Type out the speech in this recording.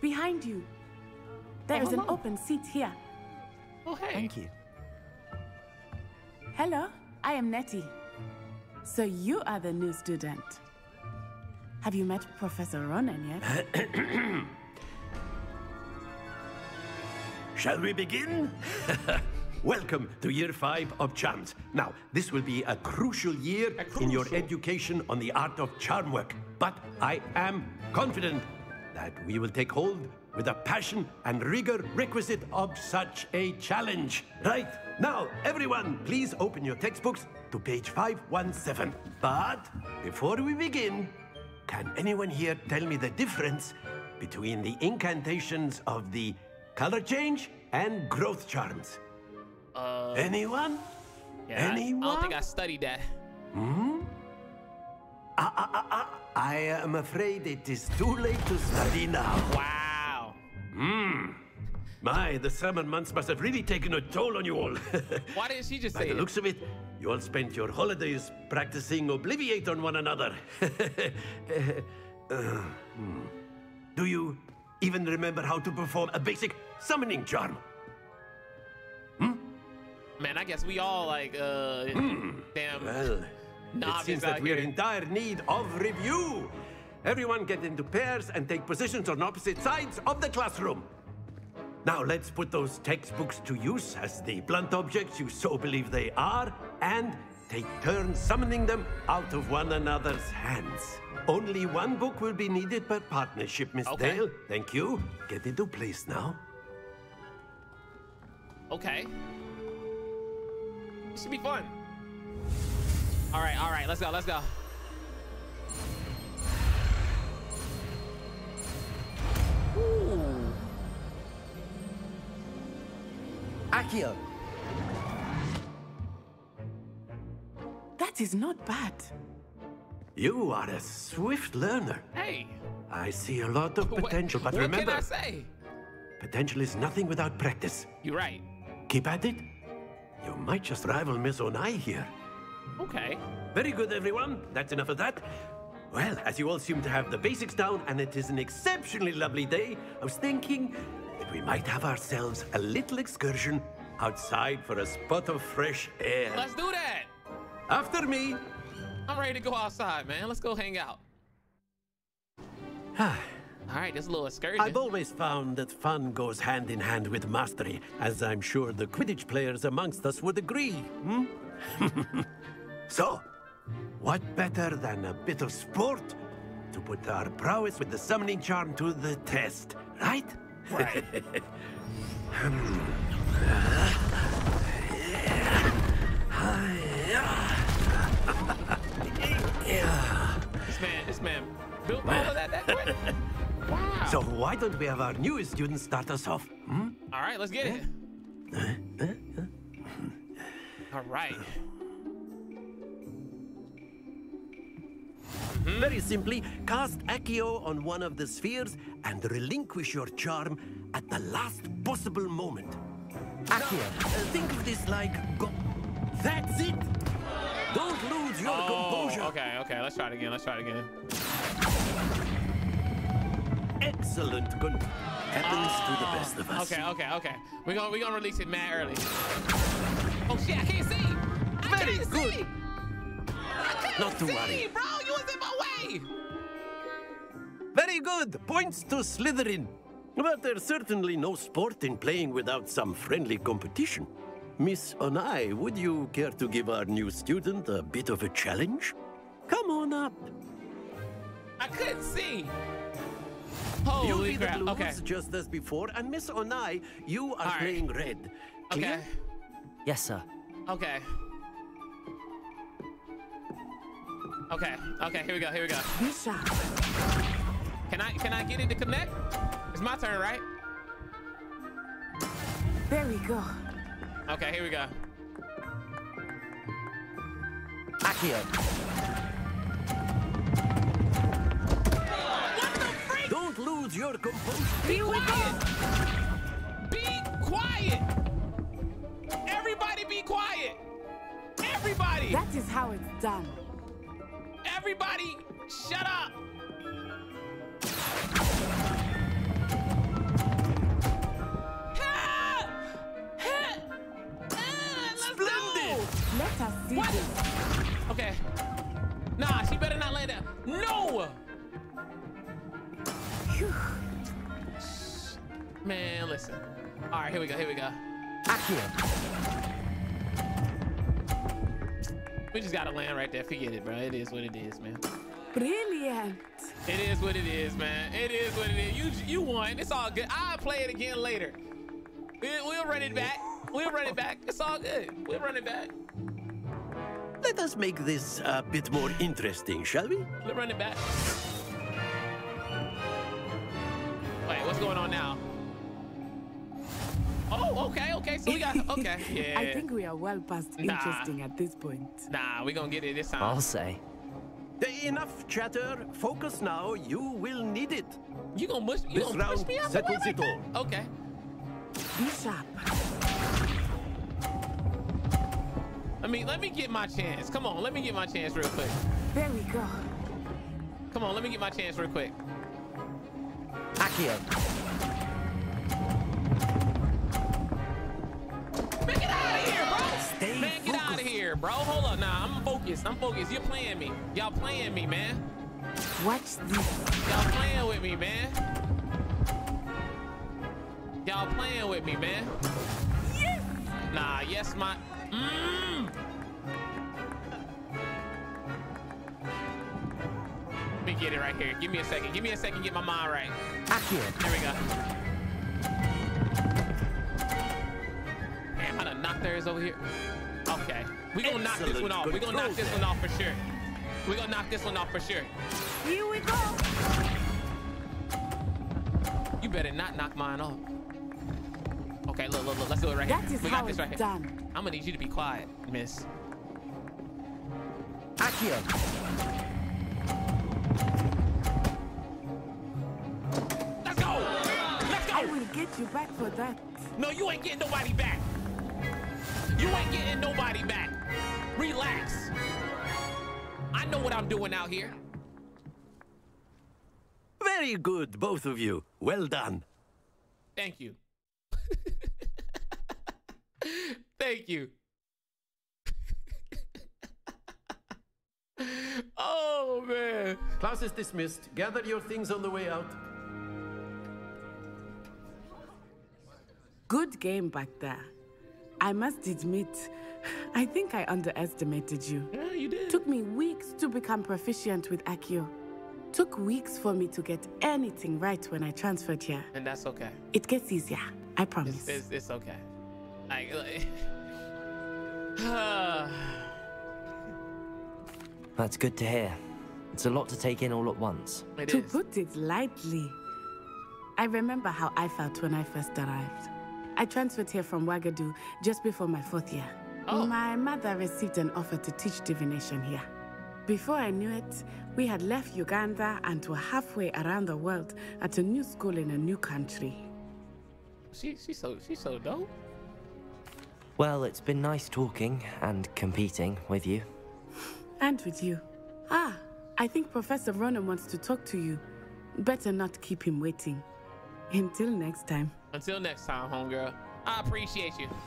Behind you. There is an open seat here. Oh, hey. Thank you. Hello, I am Nettie. So you are the new student. Have you met Professor Ronen yet? Shall we begin? Welcome to year 5 of charms. Now, this will be a crucial year in your education on the art of charm work. But I am confident that we will take hold with the passion and rigor requisite of such a challenge. Right now, everyone, please open your textbooks to page 517. But before we begin, can anyone here tell me the difference between the incantations of the color change and growth charms? Anyone? Yeah, anyone? I don't think I studied that. Hmm? I am afraid it is too late to study now. Wow. Hmm. My, the summer months must have really taken a toll on you all. Why didn't she just say it? By the looks of it, you all spent your holidays practicing Obliviate on one another. Do you even remember how to perform a basic summoning charm? Man, I guess we all like, damn. Well, it seems that we're in dire need of review. Everyone get into pairs and take positions on opposite sides of the classroom. Now let's put those textbooks to use as the blunt objects you so believe they are, and take turns summoning them out of one another's hands. Only one book will be needed per partnership, Miss Dale. Thank you. Get into place now. Okay. Should be fun. All right, let's go, let's go. Ooh. Accio. That is not bad. You are a swift learner. Hey. I see a lot of potential, but remember, what can I say? Potential is nothing without practice. You're right. Keep at it. You might just rival Ms. Onai here. Okay. Very good, everyone. That's enough of that. Well, as you all seem to have the basics down, and it is an exceptionally lovely day, I was thinking that we might have ourselves a little excursion outside for a spot of fresh air. Let's do that. After me. I'm ready to go outside, man. Let's go hang out. All right, this little excursion. I've always found that fun goes hand in hand with mastery, as I'm sure the Quidditch players amongst us would agree. Hmm? So, what better than a bit of sport to put our prowess with the summoning charm to the test, right? Right. This man built all of that quick. Wow. So why don't we have our newest student start us off? Hmm? All right, let's get it. All right. Very simply, cast Accio on one of the spheres and relinquish your charm at the last possible moment. Accio, think of this like that's it. Don't lose your composure. Okay, let's try it again. Excellent. Happens to the best of us. Okay. We're gonna release it mad early. Oh shit, I can't see. I can't see. Not to worry, bro. You was in my way. Very good. Points to Slytherin. But there's certainly no sport in playing without some friendly competition. Miss Onai, would you care to give our new student a bit of a challenge? Come on up. I couldn't see. Holy crap. You'll be the blues just as before, and Miss Onai, you are playing red. Clear? Okay. Yes, sir. Okay, here we go. Can I get it to connect? It's my turn, right? There we go. Okay, here we go. Accio. What the freak? Don't lose your composure. Be quiet. Everybody be quiet. Everybody. That is how it's done. Everybody shut up. Man, listen. All right, here we go, here we go. Accio. We just gotta land right there. Forget it, bro. It is what it is, man. Brilliant. It is what it is, man. It is what it is. You won. It's all good. I'll play it again later. We'll run it back. We'll run it back. It's all good. We'll run it back. Let us make this a bit more interesting, shall we? We'll run it back. Wait, what's going on now? Oh, okay, okay. So we got, okay. Yeah. I think we are well past interesting at this point. Nah, we're gonna get it this time. I'll say. Enough chatter. Focus now. You will need it. You gonna mush me? This round settles it all. Okay. Be sharp. Let me get my chance. Come on, let me get my chance real quick. There we go. Come on, let me get my chance real quick. Accio. Bro, hold up. Nah, I'm focused. I'm focused. You're playing me. Y'all playing me, man. Watch this. Y'all playing with me, man. Y'all playing with me, man. Yes. Nah, yes, my. Let me get it right here. Give me a second. Give me a second. Get my mind right. Here we go. Damn, I done knocked theirs over here. Okay, we're gonna knock this one off. We're gonna knock this one off for sure. We're gonna knock this one off for sure. Here we go. You better not knock mine off. Okay, look, look, look. Let's do it right here. We got this right here. I'm gonna need you to be quiet, miss. Accio. Let's go. Let's go. I will get you back for that. No, you ain't getting nobody back. You ain't getting nobody back. Relax. I know what I'm doing out here. Very good, both of you. Well done. Thank you. Thank you. Oh, man. Class is dismissed. Gather your things on the way out. Good game back there. I must admit, I think I underestimated you. Yeah, you did. Took me weeks to become proficient with Accio. Took weeks for me to get anything right when I transferred here. And that's okay. It gets easier, I promise. It's okay. That's good to hear. It's a lot to take in all at once. It is. To put it lightly, I remember how I felt when I first arrived. I transferred here from Wagadu just before my 4th year. Oh. My mother received an offer to teach divination here. Before I knew it, we had left Uganda and were halfway around the world at a new school in a new country. She's so dope. Well, it's been nice talking and competing with you. And with you. Ah, I think Professor Ronen wants to talk to you. Better not keep him waiting. Until next time. Until next time, homegirl. I appreciate you.